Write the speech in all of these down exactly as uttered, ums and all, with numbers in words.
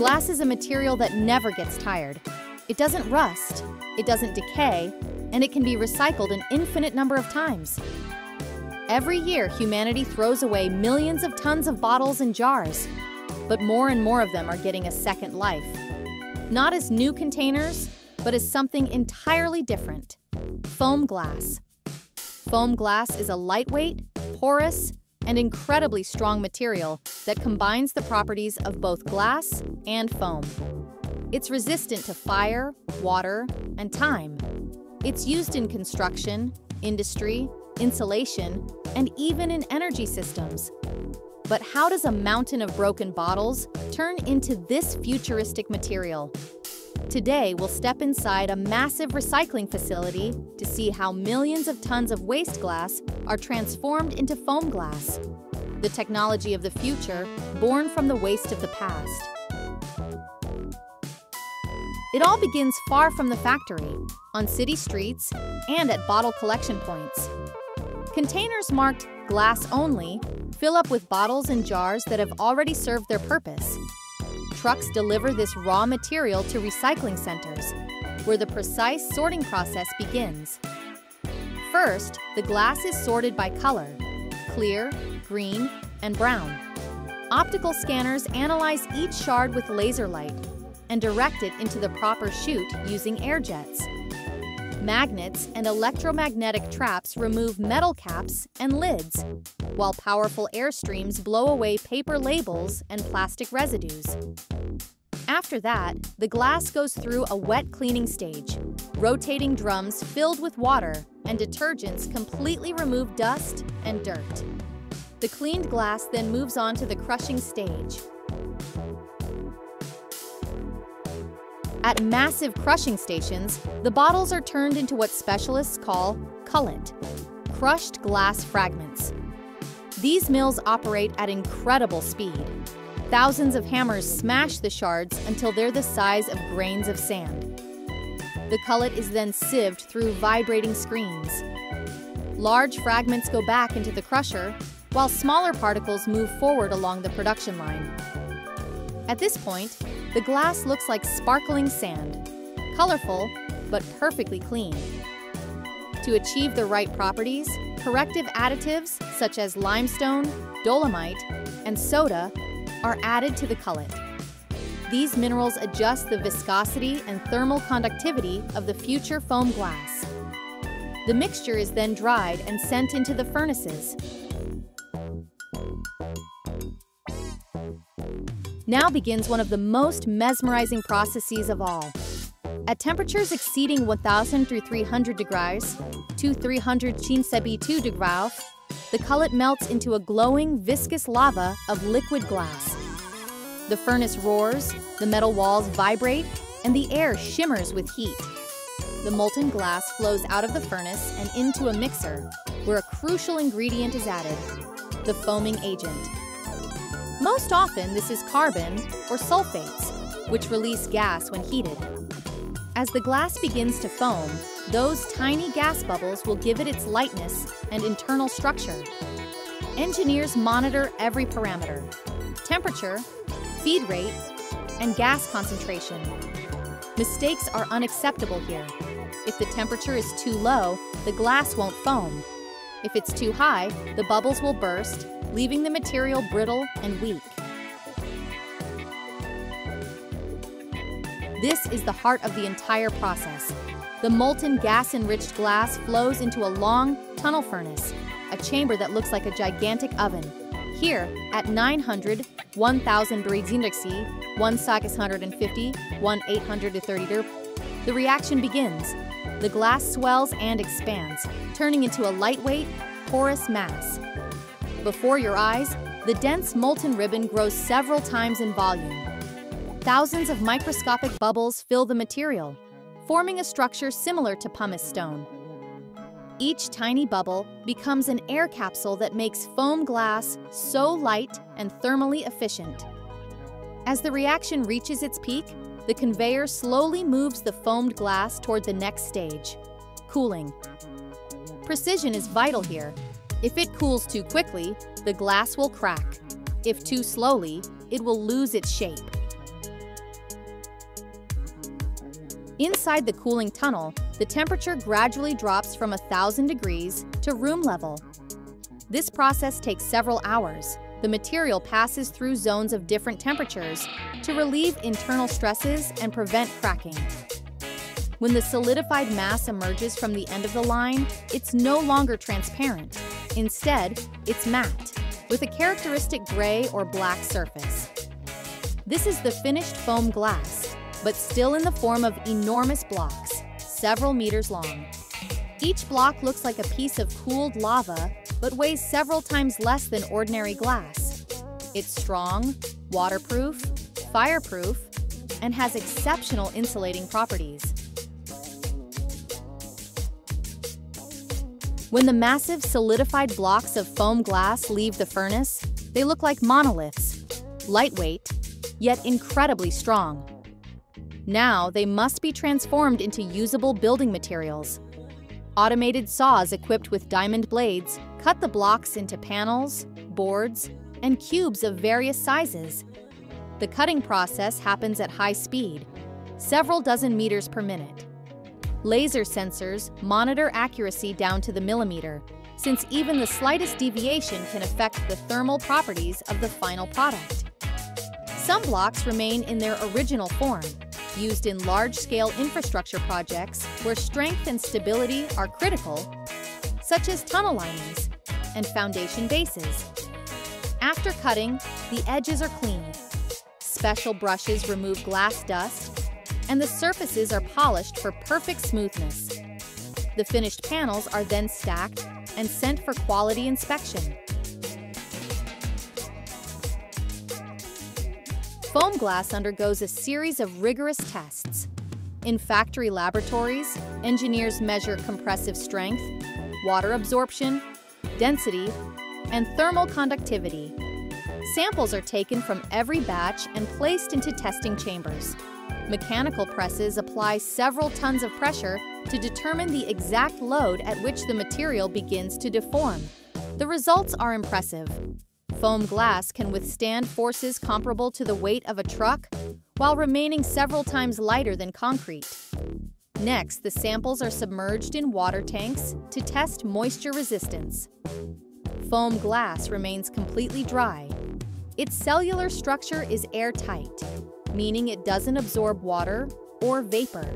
Glass is a material that never gets tired. It doesn't rust, it doesn't decay, and it can be recycled an infinite number of times. Every year, humanity throws away millions of tons of bottles and jars, but more and more of them are getting a second life. Not as new containers, but as something entirely different. Foam glass. Foam glass is a lightweight, porous, and incredibly strong material that combines the properties of both glass and foam. It's resistant to fire, water, and time. It's used in construction, industry, insulation, and even in energy systems. But how does a mountain of broken bottles turn into this futuristic material? Today, we'll step inside a massive recycling facility to see how millions of tons of waste glass are transformed into foam glass, the technology of the future born from the waste of the past. It all begins far from the factory, on city streets, and at bottle collection points. Containers marked glass only fill up with bottles and jars that have already served their purpose. Trucks deliver this raw material to recycling centers, where the precise sorting process begins. First, the glass is sorted by color: clear, green, and brown. Optical scanners analyze each shard with laser light and direct it into the proper chute using air jets. Magnets and electromagnetic traps remove metal caps and lids, while powerful air streams blow away paper labels and plastic residues. After that, the glass goes through a wet cleaning stage. Rotating drums filled with water and detergents completely remove dust and dirt. The cleaned glass then moves on to the crushing stage. At massive crushing stations, the bottles are turned into what specialists call cullet, crushed glass fragments. These mills operate at incredible speed. Thousands of hammers smash the shards until they're the size of grains of sand. The cullet is then sieved through vibrating screens. Large fragments go back into the crusher, while smaller particles move forward along the production line. At this point, the glass looks like sparkling sand, colorful, but perfectly clean. To achieve the right properties, corrective additives such as limestone, dolomite, and soda are added to the cullet. These minerals adjust the viscosity and thermal conductivity of the future foam glass. The mixture is then dried and sent into the furnaces. Now begins one of the most mesmerizing processes of all. At temperatures exceeding one thousand three hundred degrees to three hundred fifty-two degrees, the cullet melts into a glowing, viscous lava of liquid glass. The furnace roars, the metal walls vibrate, and the air shimmers with heat. The molten glass flows out of the furnace and into a mixer, where a crucial ingredient is added: the foaming agent. Most often, this is carbon or sulfates, which release gas when heated. As the glass begins to foam, those tiny gas bubbles will give it its lightness and internal structure. Engineers monitor every parameter: temperature, feed rate, and gas concentration. Mistakes are unacceptable here. If the temperature is too low, the glass won't foam. If it's too high, the bubbles will burst, leaving the material brittle and weak. This is the heart of the entire process. The molten gas-enriched glass flows into a long tunnel furnace, a chamber that looks like a gigantic oven. Here, at nine hundred, one thousand three hundred sixty, one thousand six hundred fifty, one thousand eight hundred thirty, the reaction begins. The glass swells and expands, turning into a lightweight, porous mass. Before your eyes, the dense molten ribbon grows several times in volume. Thousands of microscopic bubbles fill the material, forming a structure similar to pumice stone. Each tiny bubble becomes an air capsule that makes foam glass so light and thermally efficient. As the reaction reaches its peak, the conveyor slowly moves the foamed glass toward the next stage: cooling. Precision is vital here. If it cools too quickly, the glass will crack. If too slowly, it will lose its shape. Inside the cooling tunnel, the temperature gradually drops from one thousand degrees to room level. This process takes several hours. The material passes through zones of different temperatures to relieve internal stresses and prevent cracking. When the solidified mass emerges from the end of the line, it's no longer transparent. Instead, it's matte, with a characteristic gray or black surface. This is the finished foam glass, but still in the form of enormous blocks, several meters long. Each block looks like a piece of cooled lava, but weighs several times less than ordinary glass. It's strong, waterproof, fireproof, and has exceptional insulating properties. When the massive solidified blocks of foam glass leave the furnace, they look like monoliths, lightweight, yet incredibly strong. Now they must be transformed into usable building materials. Automated saws equipped with diamond blades cut the blocks into panels, boards, and cubes of various sizes. The cutting process happens at high speed, several dozen meters per minute. Laser sensors monitor accuracy down to the millimeter, since even the slightest deviation can affect the thermal properties of the final product. Some blocks remain in their original form, used in large-scale infrastructure projects where strength and stability are critical, such as tunnel linings and foundation bases. After cutting, the edges are cleaned. Special brushes remove glass dust, and the surfaces are polished for perfect smoothness. The finished panels are then stacked and sent for quality inspection. Foam glass undergoes a series of rigorous tests. In factory laboratories, engineers measure compressive strength, water absorption, density, and thermal conductivity. Samples are taken from every batch and placed into testing chambers. Mechanical presses apply several tons of pressure to determine the exact load at which the material begins to deform. The results are impressive. Foam glass can withstand forces comparable to the weight of a truck while remaining several times lighter than concrete. Next, the samples are submerged in water tanks to test moisture resistance. Foam glass remains completely dry. Its cellular structure is airtight, meaning it doesn't absorb water or vapor.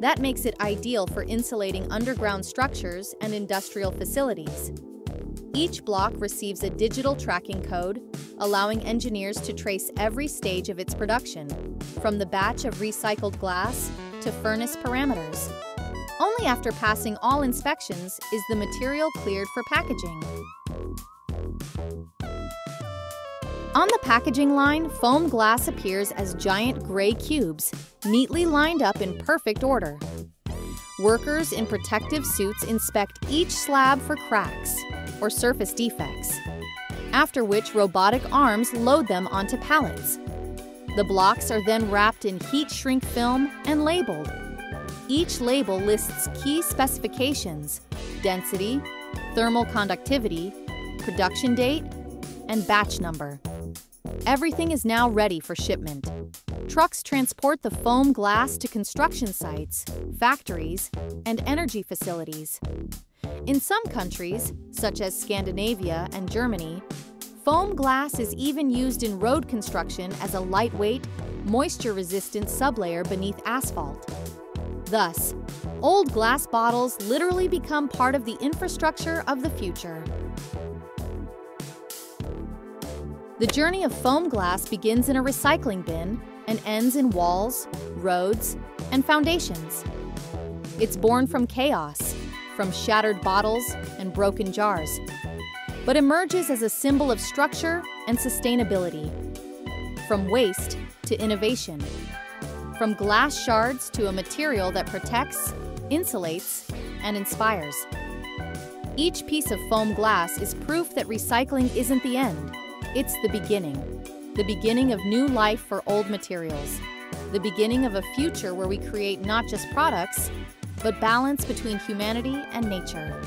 That makes it ideal for insulating underground structures and industrial facilities. Each block receives a digital tracking code, allowing engineers to trace every stage of its production, from the batch of recycled glass to furnace parameters. Only after passing all inspections is the material cleared for packaging. On the packaging line, foam glass appears as giant gray cubes, neatly lined up in perfect order. Workers in protective suits inspect each slab for cracks or surface defects, after which robotic arms load them onto pallets. The blocks are then wrapped in heat-shrink film and labeled. Each label lists key specifications: density, thermal conductivity, production date, and batch number. Everything is now ready for shipment. Trucks transport the foam glass to construction sites, factories, and energy facilities. In some countries, such as Scandinavia and Germany, foam glass is even used in road construction as a lightweight, moisture-resistant sublayer beneath asphalt. Thus, old glass bottles literally become part of the infrastructure of the future. The journey of foam glass begins in a recycling bin and ends in walls, roads, and foundations. It's born from chaos, from shattered bottles and broken jars, but emerges as a symbol of structure and sustainability. From waste to innovation, from glass shards to a material that protects, insulates, and inspires. Each piece of foam glass is proof that recycling isn't the end. It's the beginning, the beginning of new life for old materials, the beginning of a future where we create not just products, but balance between humanity and nature.